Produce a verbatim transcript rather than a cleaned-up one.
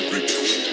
concrete.